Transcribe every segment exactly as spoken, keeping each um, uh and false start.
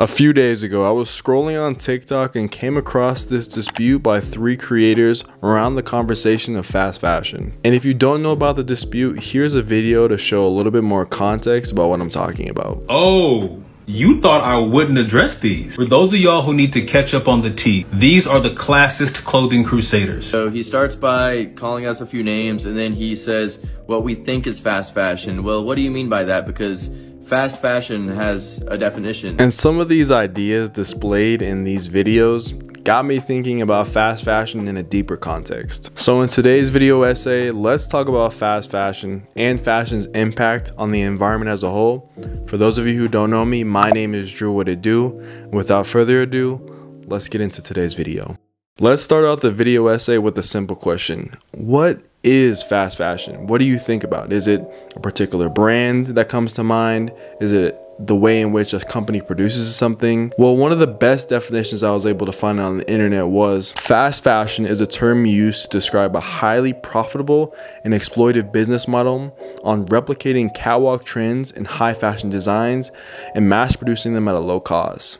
A few days ago, I was scrolling on TikTok and came across this dispute by three creators around the conversation of fast fashion. And if you don't know about the dispute, here's a video to show a little bit more context about what I'm talking about. Oh, you thought I wouldn't address these. For those of y'all who need to catch up on the tea, these are the classist clothing crusaders. So he starts by calling us a few names and then he says, what we think is fast fashion. Well, what do you mean by that? Because fast fashion has a definition. And some of these ideas displayed in these videos got me thinking about fast fashion in a deeper context. So in today's video essay, let's talk about fast fashion and fashion's impact on the environment as a whole. For those of you who don't know me, my name is Drew What It Do. Without further ado, let's get into today's video. Let's start out the video essay with a simple question. What is fast fashion? What do you think about? Is it a particular brand that comes to mind? Is it the way in which a company produces something? Well, one of the best definitions I was able to find on the internet was, fast fashion is a term used to describe a highly profitable and exploitive business model on replicating catwalk trends and high fashion designs and mass producing them at a low cost.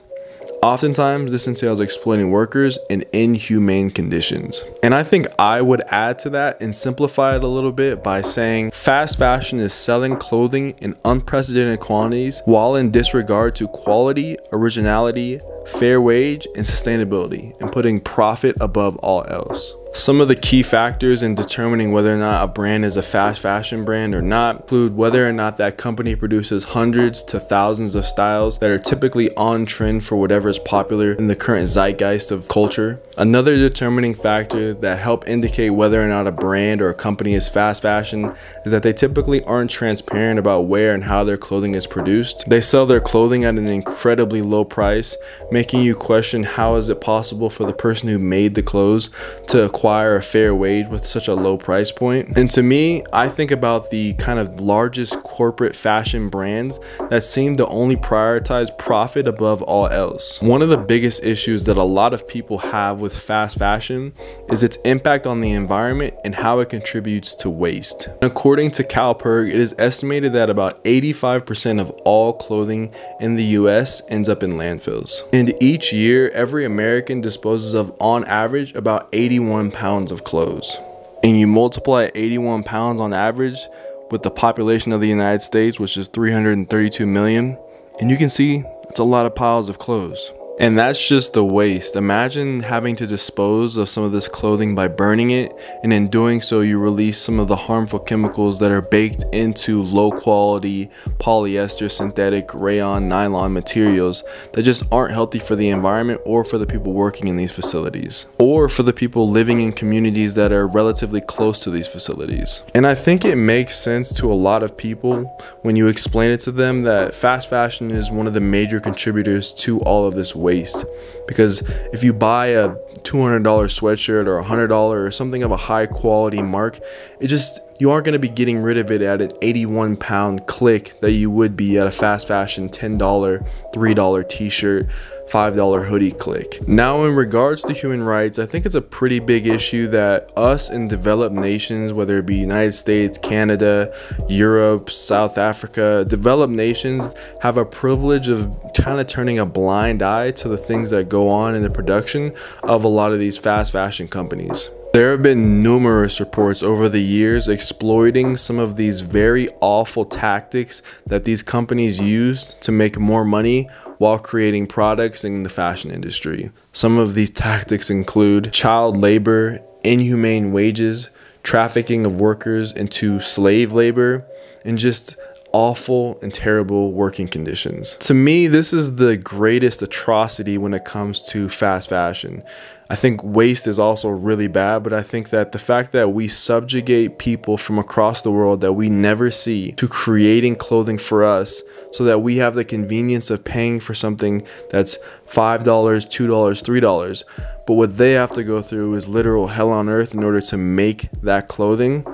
Oftentimes, this entails exploiting workers in inhumane conditions. And I think I would add to that and simplify it a little bit by saying fast fashion is selling clothing in unprecedented quantities while in disregard to quality, originality, fair wage, and sustainability, and putting profit above all else. Some of the key factors in determining whether or not a brand is a fast fashion brand or not include whether or not that company produces hundreds to thousands of styles that are typically on trend for whatever is popular in the current zeitgeist of culture. Another determining factor that helps indicate whether or not a brand or a company is fast fashion is that they typically aren't transparent about where and how their clothing is produced. They sell their clothing at an incredibly low price, making you question how is it possible for the person who made the clothes to acquire Acquire a fair wage with such a low price point. And to me, I think about the kind of largest corporate fashion brands that seem to only prioritize profit above all else. One of the biggest issues that a lot of people have with fast fashion is its impact on the environment and how it contributes to waste. According to CalPERG, it is estimated that about eighty-five percent of all clothing in the U S ends up in landfills. And each year, every American disposes of, on average, about eighty-one pounds of clothes. And you multiply eighty-one pounds on average with the population of the United States, which is three hundred thirty-two million, and you can see it's a lot of piles of clothes. And that's just the waste. Imagine having to dispose of some of this clothing by burning it, and in doing so you release some of the harmful chemicals that are baked into low quality polyester, synthetic, rayon, nylon materials that just aren't healthy for the environment or for the people working in these facilities or for the people living in communities that are relatively close to these facilities. And I think it makes sense to a lot of people when you explain it to them that fast fashion is one of the major contributors to all of this waste. Waste. Because if you buy a two hundred dollar sweatshirt or one hundred dollars or something of a high quality mark, it just, you aren't going to be getting rid of it at an eighty-one pound click that you would be at a fast fashion ten dollar, three dollar t-shirt, five dollar hoodie click. Now, in regards to human rights, I think it's a pretty big issue that us in developed nations, whether it be United States, Canada, Europe, South Africa, developed nations have a privilege of kind of turning a blind eye to the things that go on in the production of a lot of these fast fashion companies. There have been numerous reports over the years exploiting some of these very awful tactics that these companies use to make more money while creating products in the fashion industry. Some of these tactics include child labor, inhumane wages, trafficking of workers into slave labor, and just awful and terrible working conditions. To me, this is the greatest atrocity when it comes to fast fashion. I think waste is also really bad, but I think that the fact that we subjugate people from across the world that we never see to creating clothing for us so that we have the convenience of paying for something that's five dollars, two dollars, three dollars, but what they have to go through is literal hell on earth in order to make that clothing.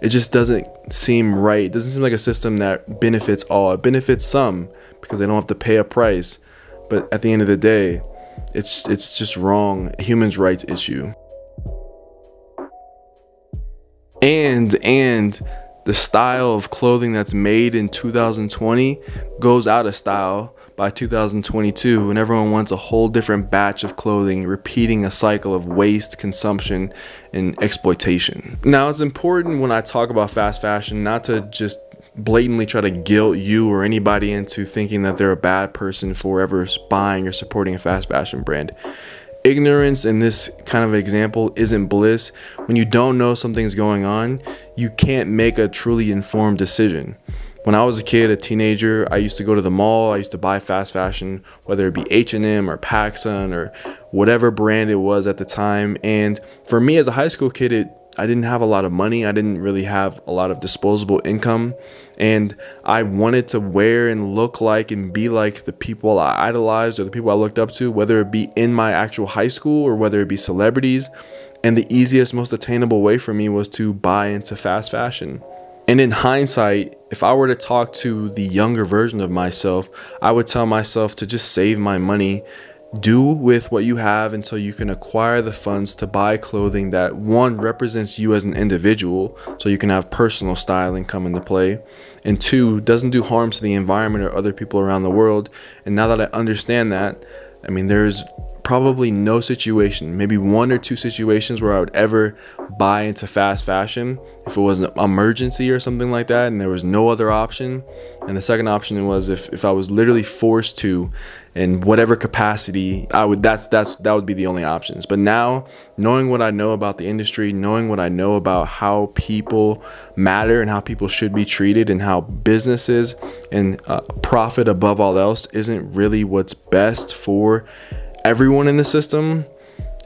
It just doesn't seem right. It doesn't seem like a system that benefits all. It benefits some because they don't have to pay a price. But at the end of the day, it's, it's just wrong. A human rights issue. And, and the style of clothing that's made in two thousand twenty goes out of style by two thousand twenty-two, when everyone wants a whole different batch of clothing, repeating a cycle of waste, consumption, and exploitation. Now, it's important when I talk about fast fashion not to just blatantly try to guilt you or anybody into thinking that they're a bad person for ever buying or supporting a fast fashion brand. Ignorance in this kind of example isn't bliss. When you don't know something's going on, you can't make a truly informed decision. When I was a kid, a teenager, I used to go to the mall, I used to buy fast fashion, whether it be H and M or Pacsun or whatever brand it was at the time. And for me as a high school kid, it I didn't have a lot of money. I didn't really have a lot of disposable income, and I wanted to wear and look like and be like the people I idolized or the people I looked up to, whether it be in my actual high school or whether it be celebrities. And the easiest, most attainable way for me was to buy into fast fashion. And in hindsight, if I were to talk to the younger version of myself, I would tell myself to just save my money. Do with what you have until you can acquire the funds to buy clothing that, one, represents you as an individual, so you can have personal styling come into play, and two, doesn't do harm to the environment or other people around the world. And now that I understand that, I mean, there's probably no situation, maybe one or two situations, where I would ever buy into fast fashion if it was an emergency or something like that and there was no other option. And the second option was if, if I was literally forced to in whatever capacity. I would that's that's that would be the only options. But now, knowing what I know about the industry, knowing what I know about how people matter and how people should be treated and how businesses and uh, profit above all else isn't really what's best for everyone in the system,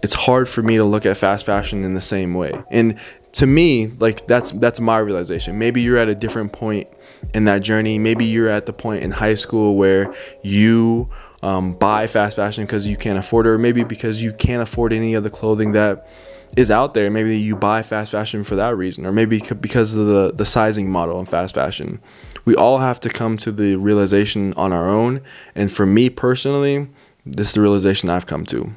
it's hard for me to look at fast fashion in the same way. And to me, like, that's that's my realization. Maybe you're at a different point in that journey. Maybe you're at the point in high school where you um, buy fast fashion because you can't afford it, or maybe because you can't afford any of the clothing that is out there. Maybe you buy fast fashion for that reason, or maybe because of the, the sizing model in fast fashion. We all have to come to the realization on our own. And for me personally, this is the realization I've come to.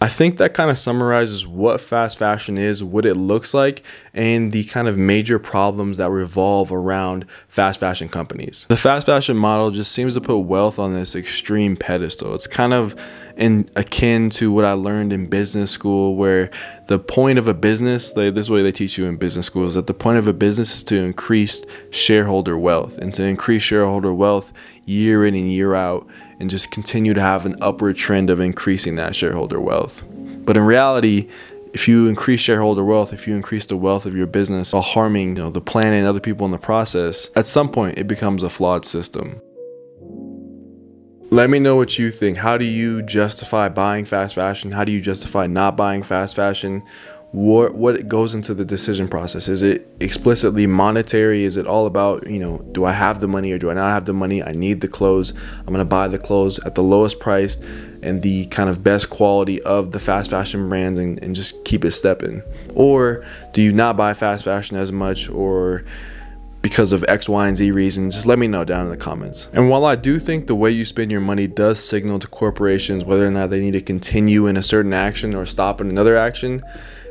I think that kind of summarizes what fast fashion is, what it looks like, and the kind of major problems that revolve around fast fashion companies. The fast fashion model just seems to put wealth on this extreme pedestal. It's kind of in, akin to what I learned in business school, where the point of a business, they, this is what they teach you in business school, is that the point of a business is to increase shareholder wealth, and to increase shareholder wealth year in and year out, and just continue to have an upward trend of increasing that shareholder wealth. But in reality, if you increase shareholder wealth, if you increase the wealth of your business while harming, you know, the planet and other people in the process, at some point it becomes a flawed system. Let me know what you think. How do you justify buying fast fashion? How do you justify not buying fast fashion? What, what goes into the decision process? Is it explicitly monetary? Is it all about, you know, do I have the money or do I not have the money? I need the clothes. I'm going to buy the clothes at the lowest price and the kind of best quality of the fast fashion brands, and, and just keep it stepping. Or do you not buy fast fashion as much, or because of X, Y, and Z reason? Just let me know down in the comments. And while I do think the way you spend your money does signal to corporations whether or not they need to continue in a certain action or stop in another action,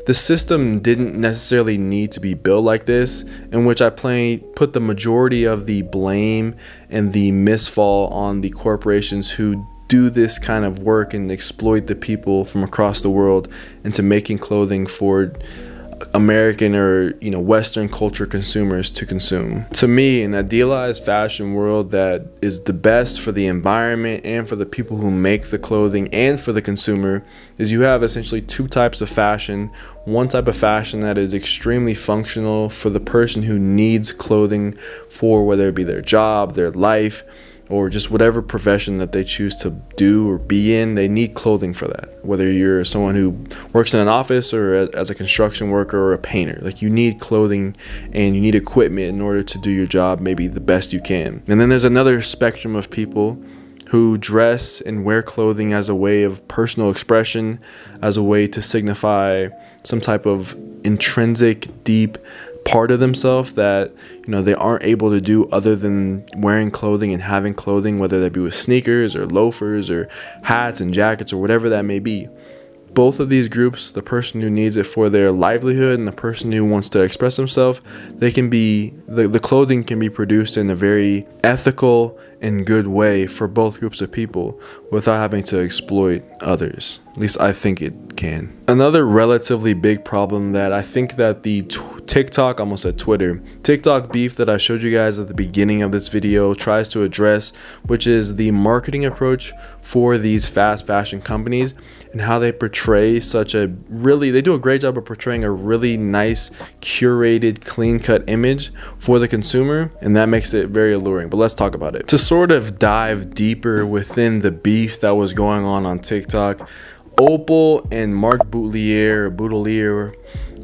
the system didn't necessarily need to be built like this, in which I play, put the majority of the blame and the misfall on the corporations who do this kind of work and exploit the people from across the world into making clothing for American or, you know, Western culture consumers to consume. To me, an idealized fashion world that is the best for the environment and for the people who make the clothing and for the consumer is you have essentially two types of fashion. One type of fashion that is extremely functional for the person who needs clothing for whether it be their job, their life, or just whatever profession that they choose to do or be in. They need clothing for that. Whether you're someone who works in an office or as a construction worker or a painter, like, you need clothing and you need equipment in order to do your job maybe the best you can. And then there's another spectrum of people who dress and wear clothing as a way of personal expression, as a way to signify some type of intrinsic, deep part of themselves that, you know, they aren't able to do other than wearing clothing and having clothing, whether that be with sneakers or loafers or hats and jackets or whatever that may be. both of these groups, the person who needs it for their livelihood and the person who wants to express themselves, they can be, the, the clothing can be produced in a very ethical and good way for both groups of people without having to exploit others. At least I think it can. Another relatively big problem that I think that the TikTok, I almost said Twitter, TikTok beef that I showed you guys at the beginning of this video tries to address, which is the marketing approach for these fast fashion companies and how they portray such a really, they do a great job of portraying a really nice, curated, clean-cut image for the consumer, and that makes it very alluring, but let's talk about it. To sort of dive deeper within the beef that was going on on TikTok, Opal and Mark Boutelier, Boutelier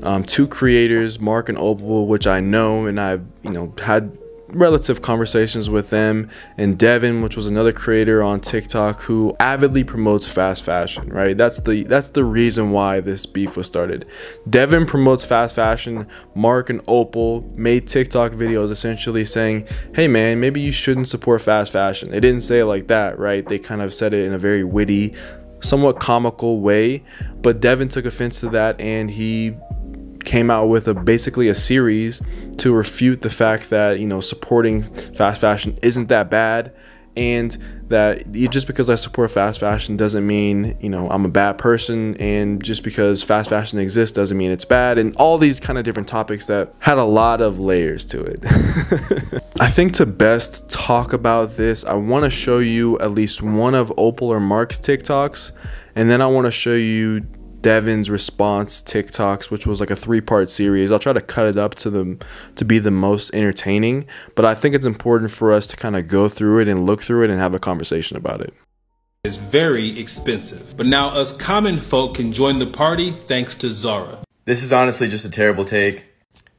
um, two creators, Mark and Opal, which I know, and I've, you know, had relative conversations with them, and Devin, which was another creator on TikTok who avidly promotes fast fashion, right? That's the that's the reason why this beef was started. Devin promotes fast fashion. Mark and Opal made TikTok videos essentially saying, hey man, maybe you shouldn't support fast fashion. They didn't say it like that, right? They kind of said it in a very witty, somewhat comical way, but Devin took offense to that and he came out with a basically a series to refute the fact that, you know, supporting fast fashion isn't that bad, and that just because I support fast fashion doesn't mean, you know, I'm a bad person, and just because fast fashion exists doesn't mean it's bad, and all these kind of different topics that had a lot of layers to it. I think to best talk about this, I want to show you at least one of Opal or Mark's TikToks, and then I want to show you Devin's response TikToks, which was like a three-part series. I'll try to cut it up to them to be the most entertaining, but I think it's important for us to kind of go through it and look through it and have a conversation about it. It's very expensive, but now us common folk can join the party thanks to Zara. This is honestly just a terrible take.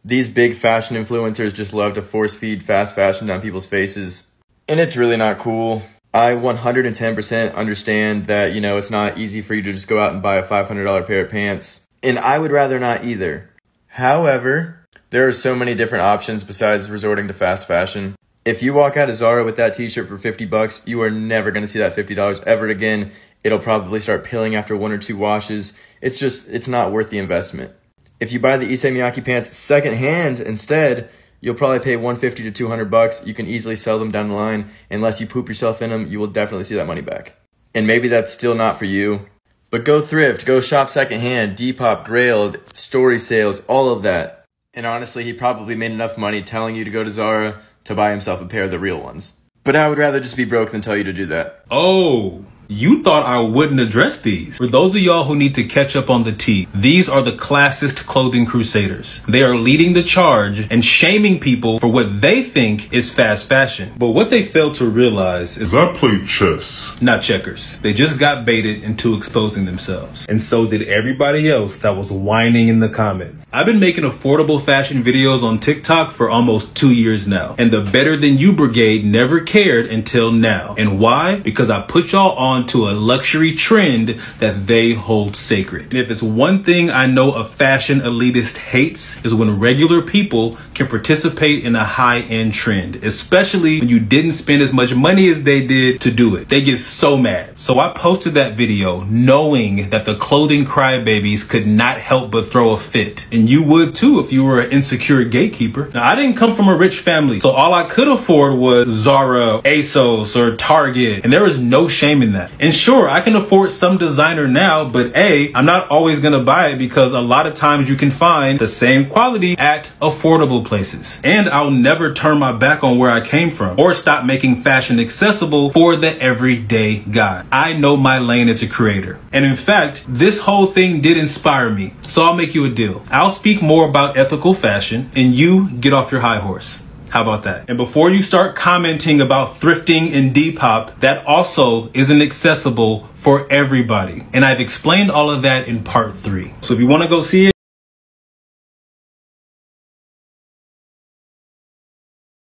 These big fashion influencers just love to force feed fast fashion down people's faces, and it's really not cool. I one hundred ten percent understand that, you know, it's not easy for you to just go out and buy a five hundred dollar pair of pants, and I would rather not either. However, there are so many different options besides resorting to fast fashion. If you walk out of Zara with that t-shirt for fifty bucks, you are never going to see that fifty dollars ever again. It'll probably start peeling after one or two washes. It's just, it's not worth the investment. If you buy the Issey Miyake pants secondhand instead, you'll probably pay one fifty to two hundred bucks. You can easily sell them down the line. Unless you poop yourself in them, you will definitely see that money back. And maybe that's still not for you. But go thrift, go shop secondhand, Depop, Grailed, story sales, all of that. And honestly, he probably made enough money telling you to go to Zara to buy himself a pair of the real ones. But I would rather just be broke than tell you to do that. Oh, you thought I wouldn't address these. For those of y'all who need to catch up on the tea, these are the classist clothing crusaders. They are leading the charge and shaming people for what they think is fast fashion. But what they fail to realize is I played chess, not checkers. They just got baited into exposing themselves. And so did everybody else that was whining in the comments. I've been making affordable fashion videos on TikTok for almost two years now. And the Better Than You Brigade never cared until now. And why? Because I put y'all on to a luxury trend that they hold sacred. And if it's one thing I know a fashion elitist hates, is when regular people can participate in a high-end trend, especially when you didn't spend as much money as they did to do it. They get so mad. So I posted that video knowing that the clothing crybabies could not help but throw a fit. And you would too if you were an insecure gatekeeper. Now, I didn't come from a rich family, so all I could afford was Zara, ASOS, or Target, and there is no shame in that. And sure, I can afford some designer now, but A, I'm not always gonna buy it because a lot of times you can find the same quality at affordable places. And I'll never turn my back on where I came from or stop making fashion accessible for the everyday guy. I know my lane as a creator. And in fact, this whole thing did inspire me. So I'll make you a deal. I'll speak more about ethical fashion and you get off your high horse. How about that? And before you start commenting about thrifting in Depop, that also isn't accessible for everybody. And I've explained all of that in part three. So if you want to go see it,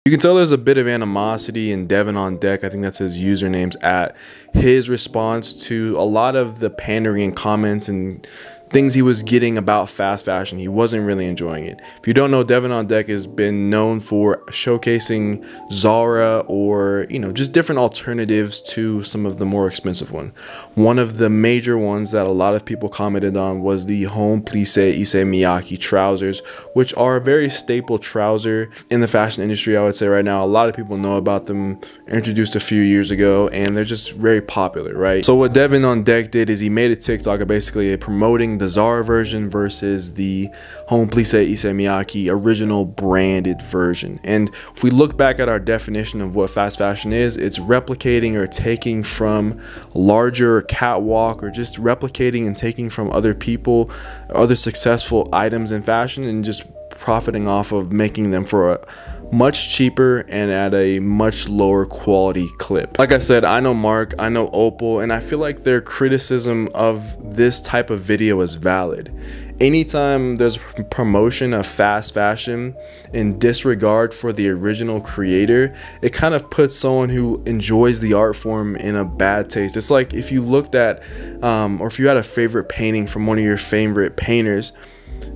you can tell there's a bit of animosity in Devin on Deck, I think that's his username's at, his response to a lot of the pandering and comments and things he was getting about fast fashion. He wasn't really enjoying it. If you don't know, Devin on Deck has been known for showcasing Zara or, you know, just different alternatives to some of the more expensive ones. One of the major ones that a lot of people commented on was the Homme Plissé Issey Miyake trousers, which are a very staple trouser in the fashion industry, I would say right now. A lot of people know about them, introduced a few years ago, and they're just very popular, right? So what Devin on Deck did is he made a TikTok of basically promoting the Zara version versus the Homme Plissé Issey Miyake original branded version. And if we look back at our definition of what fast fashion is, it's replicating or taking from larger catwalk, or just replicating and taking from other people, other successful items in fashion, and just profiting off of making them for a much cheaper and at a much lower quality clip. Like I said, I know Mark, I know Opal, and I feel like their criticism of this type of video is valid. Anytime there's promotion of fast fashion in disregard for the original creator, it kind of puts someone who enjoys the art form in a bad taste. It's like if you looked at um, or if you had a favorite painting from one of your favorite painters,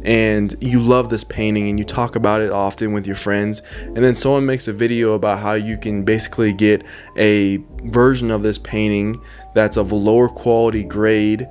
and you love this painting and you talk about it often with your friends, and then someone makes a video about how you can basically get a version of this painting that's of a lower quality grade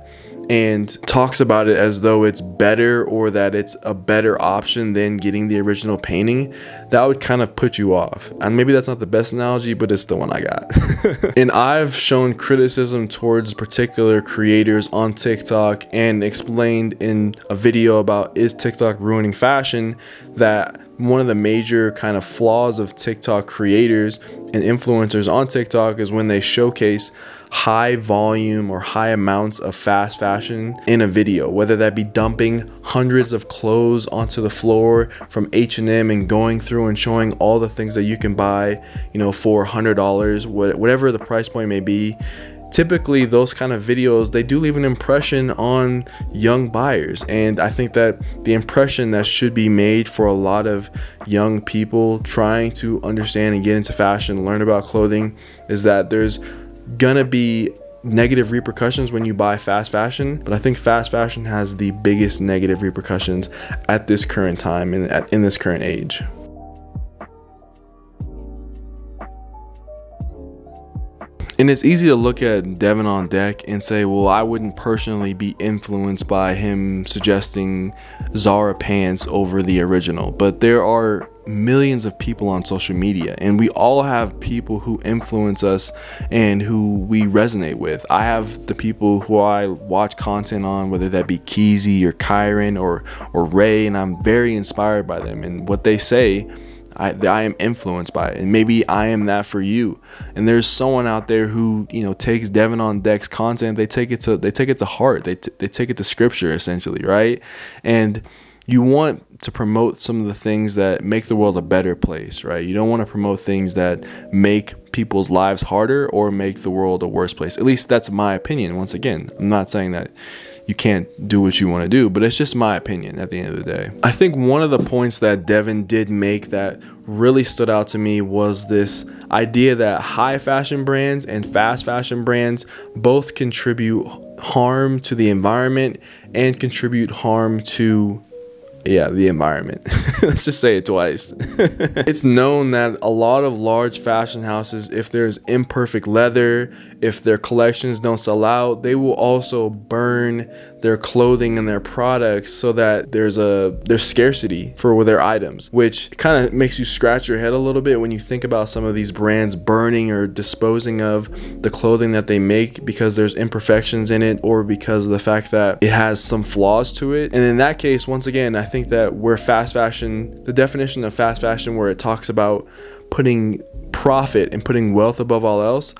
and talks about it as though it's better, or that it's a better option than getting the original painting, that would kind of put you off. And maybe that's not the best analogy, but it's the one I got. And I've shown criticism towards particular creators on TikTok and explained in a video about is TikTok ruining fashion that one of the major kind of flaws of TikTok creators and influencers on TikTok is when they showcase high volume or high amounts of fast fashion in a video, whether that be dumping hundreds of clothes onto the floor from H and M and going through and showing all the things that you can buy, you know, for one hundred dollars, whatever the price point may be. Typically those kind of videos, they do leave an impression on young buyers, and I think that the impression that should be made for a lot of young people trying to understand and get into fashion, learn about clothing, is that there's gonna be negative repercussions when you buy fast fashion. But I think fast fashion has the biggest negative repercussions at this current time and in, in this current age. And it's easy to look at Devin on Deck and say, well, I wouldn't personally be influenced by him suggesting Zara pants over the original. But there are millions of people on social media, and we all have people who influence us and who we resonate with. I have the people who I watch content on, whether that be Keezy or Kyron or or Ray, and I'm very inspired by them and what they say. I, I am influenced by it, and maybe I am that for you. And there's someone out there who, you know, takes Devin on Deck's content, they take it to they take it to heart, they, t they take it to scripture, essentially, right? And you want to promote some of the things that make the world a better place, right? You don't want to promote things that make people's lives harder or make the world a worse place. At least that's my opinion. Once again, I'm not saying that you can't do what you want to do, but it's just my opinion at the end of the day. I think one of the points that Devin did make that really stood out to me was this idea that high fashion brands and fast fashion brands both contribute harm to the environment and contribute harm to Yeah, the environment. Let's just say it twice. It's known that a lot of large fashion houses, if there's imperfect leather, if their collections don't sell out, they will also burn their clothing and their products so that there's a there's scarcity for their items, which kind of makes you scratch your head a little bit when you think about some of these brands burning or disposing of the clothing that they make because there's imperfections in it or because of the fact that it has some flaws to it. And in that case, once again, I think that where fast fashion, the definition of fast fashion, where it talks about putting profit and putting wealth above all else,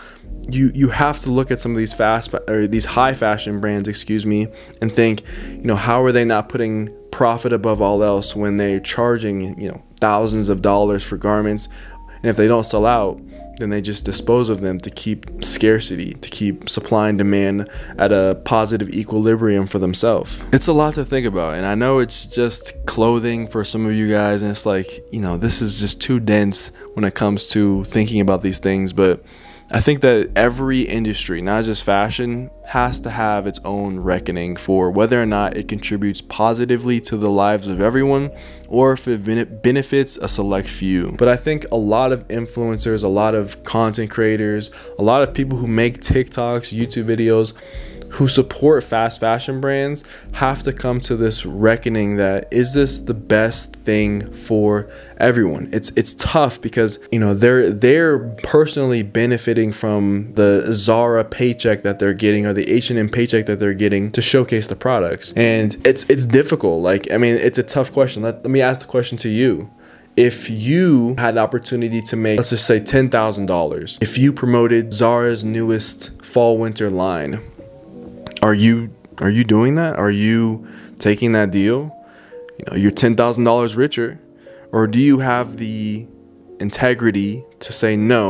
you you have to look at some of these fast or these high fashion brands, excuse me, and think, you know, how are they not putting profit above all else when they're charging, you know, thousands of dollars for garments, and if they don't sell out, then they just dispose of them to keep scarcity, to keep supply and demand at a positive equilibrium for themselves. It's a lot to think about, and I know it's just clothing for some of you guys, and it's like, you know, this is just too dense when it comes to thinking about these things, but I think that every industry, not just fashion, has to have its own reckoning for whether or not it contributes positively to the lives of everyone or if it benefits a select few. But I think a lot of influencers, a lot of content creators, a lot of people who make TikToks, YouTube videos, who support fast fashion brands have to come to this reckoning that, is this the best thing for everyone? It's it's tough because, you know, they're they're personally benefiting from the Zara paycheck that they're getting or the H and M paycheck that they're getting to showcase the products. And it's it's difficult. Like, I mean, it's a tough question. Let, let me ask the question to you. If you had the opportunity to make, let's just say ten thousand dollars, if you promoted Zara's newest fall winter line, Are you are you doing that? Are you taking that deal? You know, you're ten thousand dollars richer, or do you have the integrity to say no?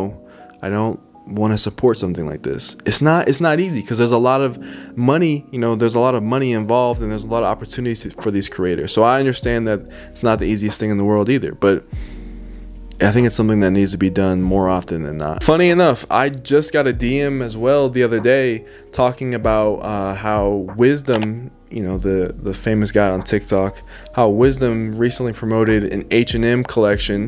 I don't want to support something like this. It's not it's not easy because there's a lot of money. You know, there's a lot of money involved, and there's a lot of opportunities for these creators. So I understand that it's not the easiest thing in the world either, but I think it's something that needs to be done more often than not. Funny enough, I just got a D M as well the other day talking about uh, how Wisdom, you know, the, the famous guy on TikTok, how Wisdom recently promoted an H and M collection,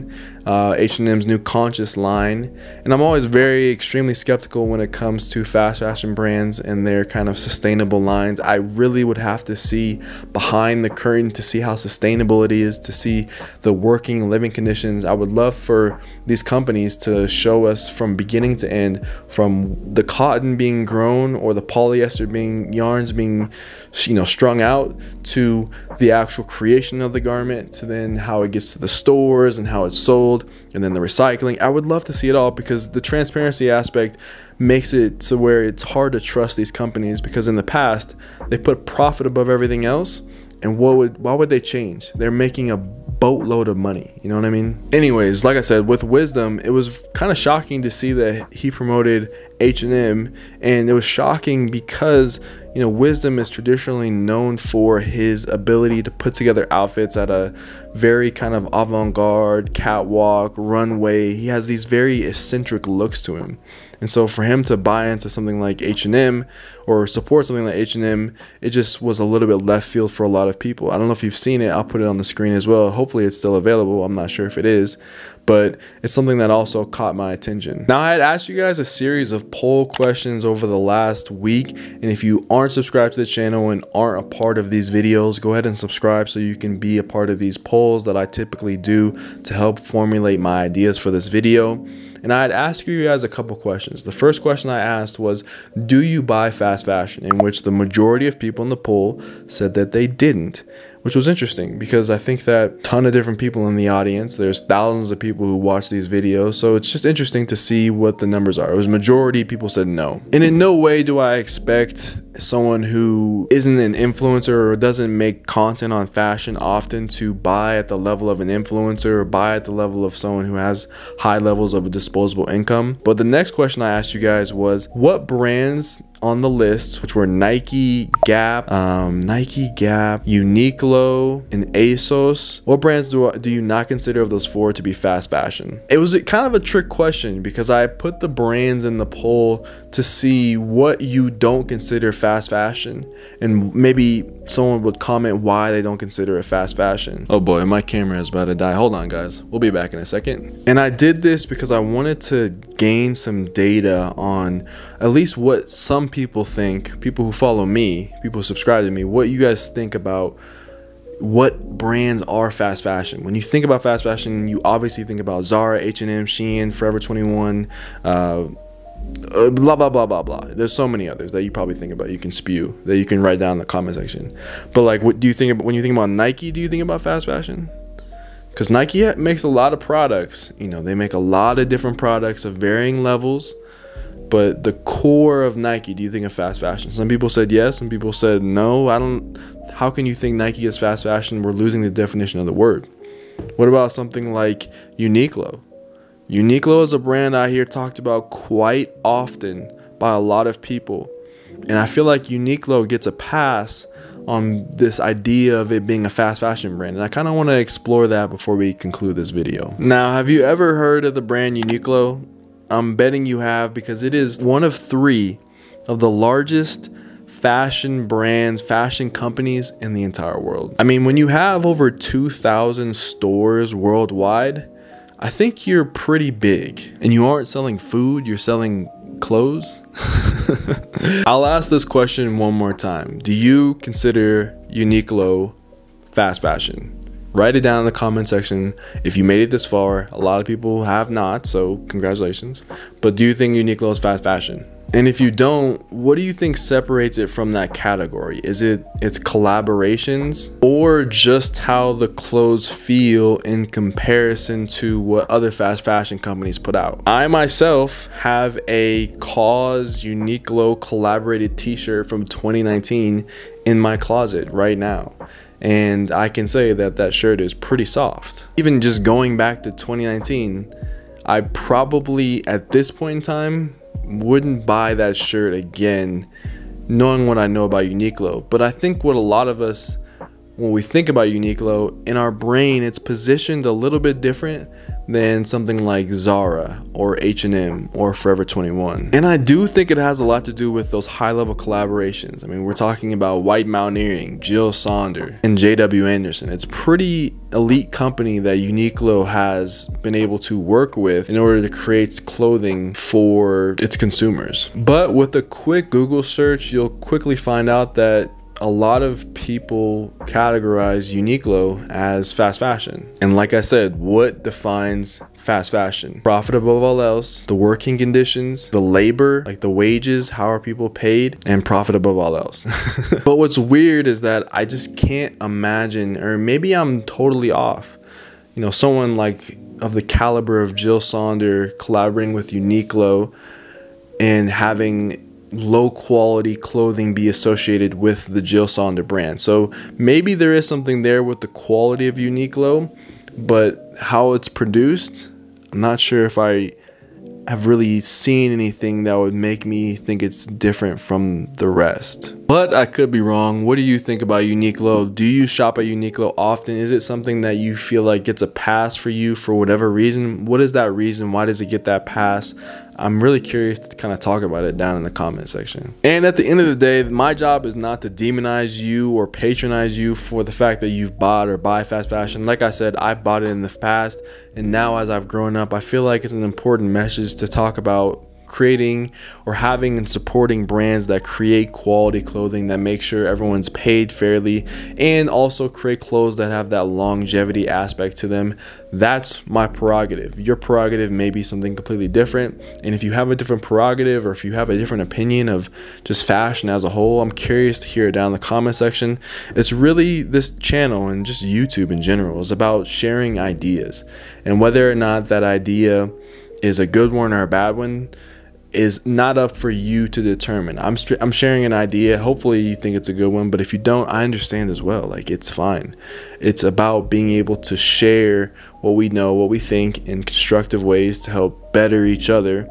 uh, H and M's new Conscious line. And I'm always very extremely skeptical when it comes to fast fashion brands and their kind of sustainable lines. I really would have to see behind the curtain to see how sustainable it is, to see the working and living conditions. I would love for these companies to show us from beginning to end, from the cotton being grown or the polyester being yarns being, you know, strung out, to the actual creation of the garment, to then how it gets to the stores and how it's sold, and then the recycling. I would love to see it all, because the transparency aspect makes it to where it's hard to trust these companies, because in the past they put profit above everything else, and what would why would they change? They're making a boatload of money, you know what I mean? Anyways, like I said, with Wisdom, it was kind of shocking to see that he promoted H and M, and it was shocking because, you know, Wisdom is traditionally known for his ability to put together outfits at a very kind of avant-garde, catwalk, runway. He has these very eccentric looks to him. And so for him to buy into something like H and M or support something like H and M, it just was a little bit left field for a lot of people. I don't know if you've seen it. I'll put it on the screen as well. Hopefully it's still available. I'm not sure if it is, but it's something that also caught my attention. Now, I had asked you guys a series of poll questions over the last week, and if you aren't subscribed to the channel and aren't a part of these videos, go ahead and subscribe so you can be a part of these polls that I typically do to help formulate my ideas for this video. And I had asked you guys a couple questions. The first question I asked was, do you buy fast fashion? In which the majority of people in the poll said that they didn't, which was interesting because I think that a ton of different people in the audience, there's thousands of people who watch these videos. So it's just interesting to see what the numbers are. It was majority people said no. And in no way do I expect someone who isn't an influencer or doesn't make content on fashion often to buy at the level of an influencer or buy at the level of someone who has high levels of a disposable income. But the next question I asked you guys was, what brands on the list, which were Nike, Gap, um, Nike, Gap, Uniqlo, and ASOS. What brands do, do you not consider of those four to be fast fashion? It was a, kind of a trick question because I put the brands in the poll to see what you don't consider fast fashion, and maybe someone would comment why they don't consider it fast fashion. Oh boy, my camera is about to die. Hold on, guys. We'll be back in a second. And I did this because I wanted to gain some data on at least what some people think, people who follow me, people who subscribe to me, what you guys think about what brands are fast fashion. When you think about fast fashion, you obviously think about Zara, H and M, Shein, Forever twenty-one, uh, Uh, blah blah blah blah blah. There's so many others that you probably think about, you can spew, that you can write down in the comment section. But like, what do you think about when you think about Nike? Do you think about fast fashion? Because Nike makes a lot of products, you know, they make a lot of different products of varying levels, but the core of Nike, do you think of fast fashion? Some people said yes, some people said no. I don't, how can you think Nike is fast fashion? We're losing the definition of the word. What about something like Uniqlo? Uniqlo is a brand I hear talked about quite often by a lot of people, and I feel like Uniqlo gets a pass on this idea of it being a fast fashion brand, and I kind of want to explore that before we conclude this video. Now, have you ever heard of the brand Uniqlo? I'm betting you have, because it is one of three of the largest fashion brands, fashion companies in the entire world. I mean, when you have over two thousand stores worldwide, I think you're pretty big. And you aren't selling food, you're selling clothes. I'll ask this question one more time. Do you consider Uniqlo fast fashion? Write it down in the comment section if you made it this far. A lot of people have not, so congratulations. But do you think Uniqlo is fast fashion? And if you don't, what do you think separates it from that category? Is it its collaborations, or just how the clothes feel in comparison to what other fast fashion companies put out? I myself have a C O S Uniqlo collaborated t-shirt from twenty nineteen in my closet right now. And I can say that that shirt is pretty soft. Even just going back to twenty nineteen, I probably at this point in time wouldn't buy that shirt again, knowing what I know about Uniqlo. But I think what a lot of us, when we think about Uniqlo, in our brain it's positioned a little bit different than something like Zara or H and M or Forever twenty-one. And I do think it has a lot to do with those high level collaborations. I mean, we're talking about White Mountaineering, Jil Sander, and J W Anderson. It's pretty elite company that Uniqlo has been able to work with in order to create clothing for its consumers. But with a quick Google search, you'll quickly find out that a lot of people categorize Uniqlo as fast fashion. And like I said, what defines fast fashion? Profit above all else, the working conditions, the labor, like the wages, how are people paid, and profit above all else. But what's weird is that I just can't imagine, or maybe I'm totally off, you know, someone like of the caliber of Jil Sander collaborating with Uniqlo and having low quality clothing be associated with the Jil Sander brand. So maybe there is something there with the quality of Uniqlo, but how it's produced, I'm not sure if I have really seen anything that would make me think it's different from the rest. But I could be wrong. What do you think about Uniqlo? Do you shop at Uniqlo often? Is it something that you feel like gets a pass for you for whatever reason? What is that reason? Why does it get that pass? I'm really curious to kind of talk about it down in the comment section. And at the end of the day, my job is not to demonize you or patronize you for the fact that you've bought or buy fast fashion. Like I said, I bought it in the past, and now as I've grown up, I feel like it's an important message to talk about creating or having and supporting brands that create quality clothing, that make sure everyone's paid fairly, and also create clothes that have that longevity aspect to them. That's my prerogative. Your prerogative may be something completely different. And if you have a different prerogative, or if you have a different opinion of just fashion as a whole, I'm curious to hear it down in the comment section. It's really, this channel and just YouTube in general is about sharing ideas, and whether or not that idea is a good one or a bad one is not up for you to determine. I'm I'm sharing an idea. Hopefully you think it's a good one, but if you don't, I understand as well. Like, it's fine. It's about being able to share what we know, what we think, in constructive ways to help better each other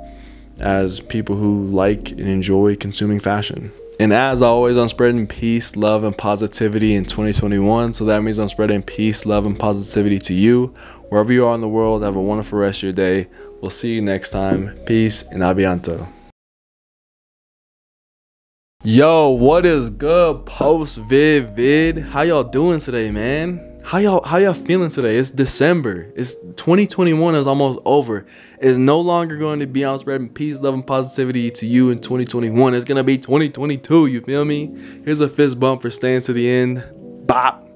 as people who like and enjoy consuming fashion. And as always, I'm spreading peace, love, and positivity in twenty twenty-one. So that means I'm spreading peace, love, and positivity to you. Wherever you are in the world, have a wonderful rest of your day. We'll see you next time. Peace and abianto. Yo, what is good, post vid vid? How y'all doing today, man? How y'all how y'all feeling today? It's December. It's twenty twenty-one is almost over. It's no longer going to be on spreading peace, love, and positivity to you in twenty twenty-one. It's gonna be twenty twenty-two. You feel me? Here's a fist bump for staying to the end. Bop.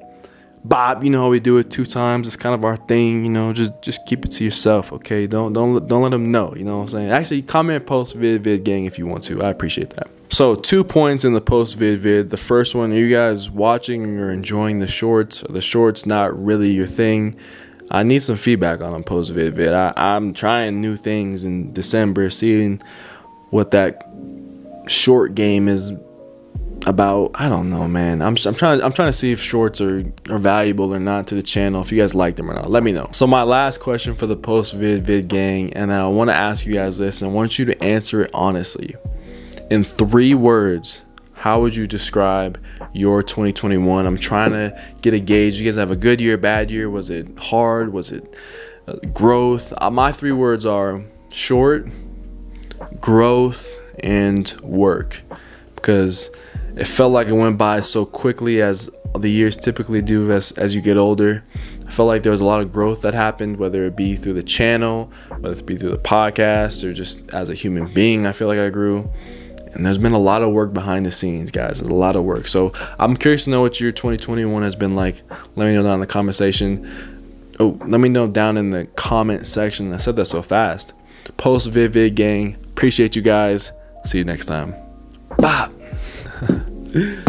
Bob, you know how we do it two times. It's kind of our thing, you know. Just, just keep it to yourself, okay? Don't, don't, don't let them know. You know what I'm saying? Actually, comment post vid vid gang if you want to. I appreciate that. So two points in the post vid vid. The first one, are you guys watching or enjoying the shorts? Are the shorts not really your thing? I need some feedback on them post vid vid. I, I'm trying new things in December, seeing what that short game is about. I don't know, man. I'm, I'm trying I'm trying to see if shorts are, are valuable or not to the channel. If you guys like them or not, let me know. So my last question for the post vid vid gang, and I want to ask you guys this, and I want you to answer it honestly. In three words, how would you describe your twenty twenty-one? I'm trying to get a gauge. You guys have a good year, bad year? Was it hard? Was it growth? Uh, my three words are short, growth and work, because it felt like it went by so quickly, as the years typically do as, as you get older. I felt like there was a lot of growth that happened, whether it be through the channel, whether it be through the podcast, or just as a human being. I feel like I grew, and there's been a lot of work behind the scenes, guys. There's a lot of work. So I'm curious to know what your twenty twenty-one has been like. Let me know down in the conversation. Oh, let me know down in the comment section. I said that so fast. Post Vivid Gang. Appreciate you guys. See you next time. Bye.